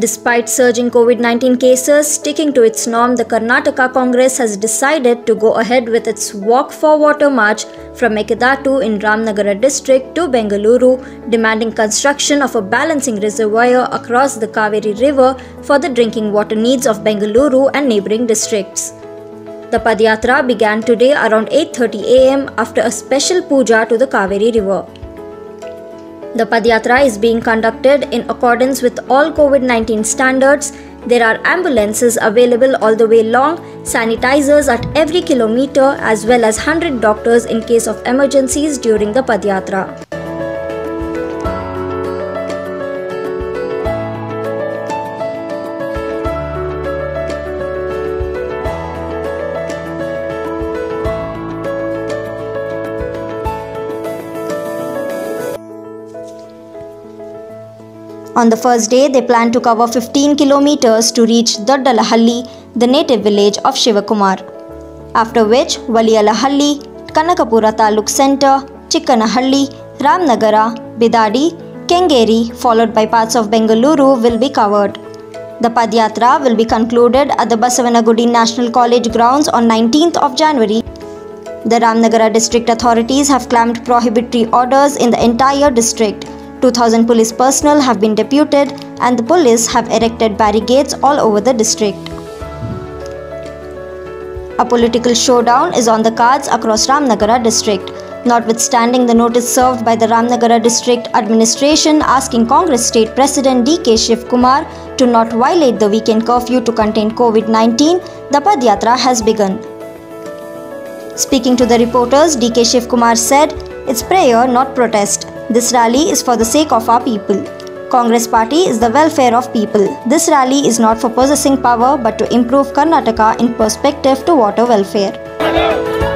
Despite surging COVID-19 cases, sticking to its norm, the Karnataka Congress has decided to go ahead with its Walk for Water march from Mekedatu in Ramnagara district to Bengaluru, demanding construction of a balancing reservoir across the Kaveri river for the drinking water needs of Bengaluru and neighbouring districts. The Padayatra began today around 8:30 am after a special puja to the Kaveri river. The Padayatra is being conducted in accordance with all COVID-19 standards. There are ambulances available all the way long, sanitizers at every kilometer, as well as 100 doctors in case of emergencies during the Padayatra. On the first day, they plan to cover 15 kilometers to reach Doddalahalli, the native village of Shivakumar. After which, Valiyalahalli, Kanakapura Taluk Centre, Chikkanahalli, Ramnagara, Bidadi, Kengeri, followed by parts of Bengaluru will be covered. The Padayatra will be concluded at the Basavanagudi National College grounds on 19th of January. The Ramnagara district authorities have clamped prohibitory orders in the entire district. 2,000 police personnel have been deputed and the police have erected barricades all over the district. A political showdown is on the cards across Ramnagara district. Notwithstanding the notice served by the Ramnagara district administration asking Congress state president D.K. Shivakumar to not violate the weekend curfew to contain COVID-19, the Padayatra has begun. Speaking to the reporters, D.K. Shivakumar said, "It's prayer, not protest. This rally is for the sake of our people. Congress party is the welfare of people. This rally is not for possessing power but to improve Karnataka in perspective to water welfare."